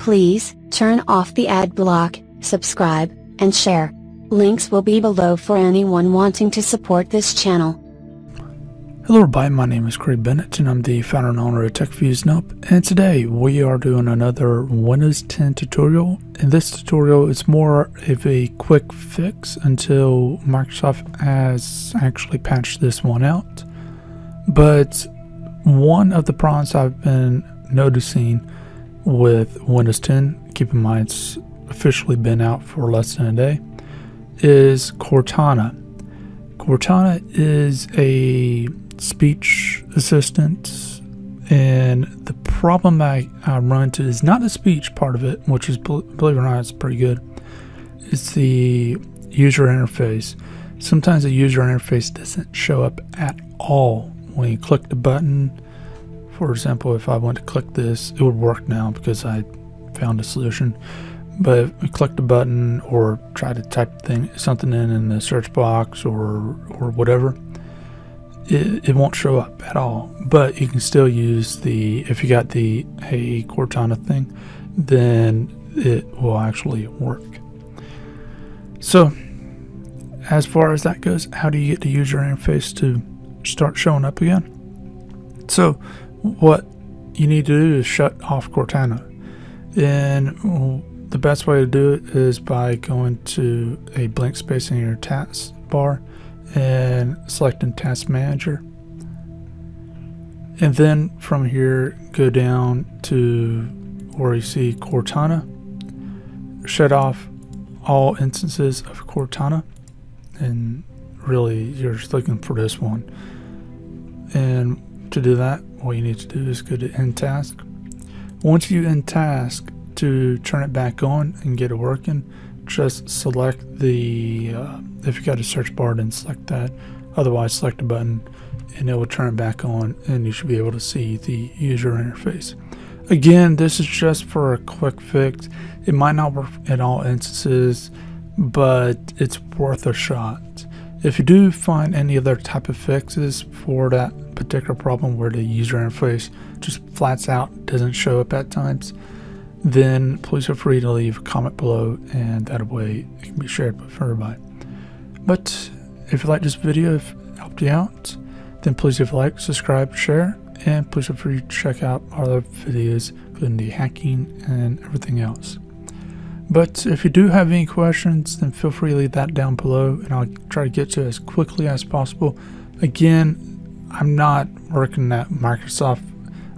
Please turn off the ad block, subscribe, and share. Links will be below for anyone wanting to support this channel. Hello everybody, my name is Craig Bennett and I'm the founder and owner of TechReviewsAndHelp, and today we are doing another Windows 10 tutorial. In this tutorial it's more of a quick fix until Microsoft has actually patched this one out. But one of the problems I've been noticing with Windows 10, keep in mind it's officially been out for less than a day, is Cortana. Cortana is a speech assistant, and the problem I run into is not the speech part of it, which is, believe it or not, it's pretty good. It's the user interface. Sometimes the user interface doesn't show up at all when you click the button. For example, if I went to click this, it would work now because I found a solution. But if you click the button or try to type something in the search box or whatever, it won't show up at all. But you can still use the, if you got the Hey Cortana thing, then it will actually work. So as far as that goes, how do you get the user interface to start showing up again? So what you need to do is shut off Cortana. And the best way to do it is by going to a blank space in your taskbar and selecting Task Manager. And then from here, go down to where you see Cortana. Shut off all instances of Cortana. And really, you're just looking for this one. And to do that, all you need to do is go to End Task. Once you end task, to turn it back on and get it working, just select the if you got a search bar, then select that. Otherwise, select the button and it will turn it back on, and you should be able to see the user interface. Again, this is just for a quick fix. It might not work in all instances, but it's worth a shot. If you do find any other type of fixes for that particular problem where the user interface just flats out doesn't show up at times, then please feel free to leave a comment below, and that way it can be shared with everybody. But if you like this video, if it helped you out, then please give a like, subscribe, share, and please feel free to check out our other videos, including the hacking and everything else. But if you do have any questions, then feel free to leave that down below, and I'll try to get to it as quickly as possible. Again, I'm not working at Microsoft.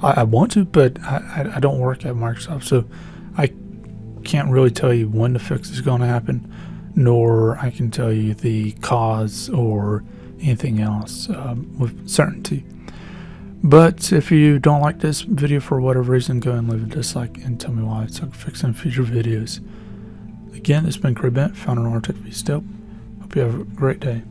I want to, but I don't work at Microsoft, so I can't really tell you when the fix is going to happen, nor I can tell you the cause or anything else with certainty. But if you don't like this video for whatever reason, go and leave a dislike and tell me why, so I can fix it in future videos. Again, it's been Craig Bennett, founder of TechReviewsAndHelp. Hope you have a great day.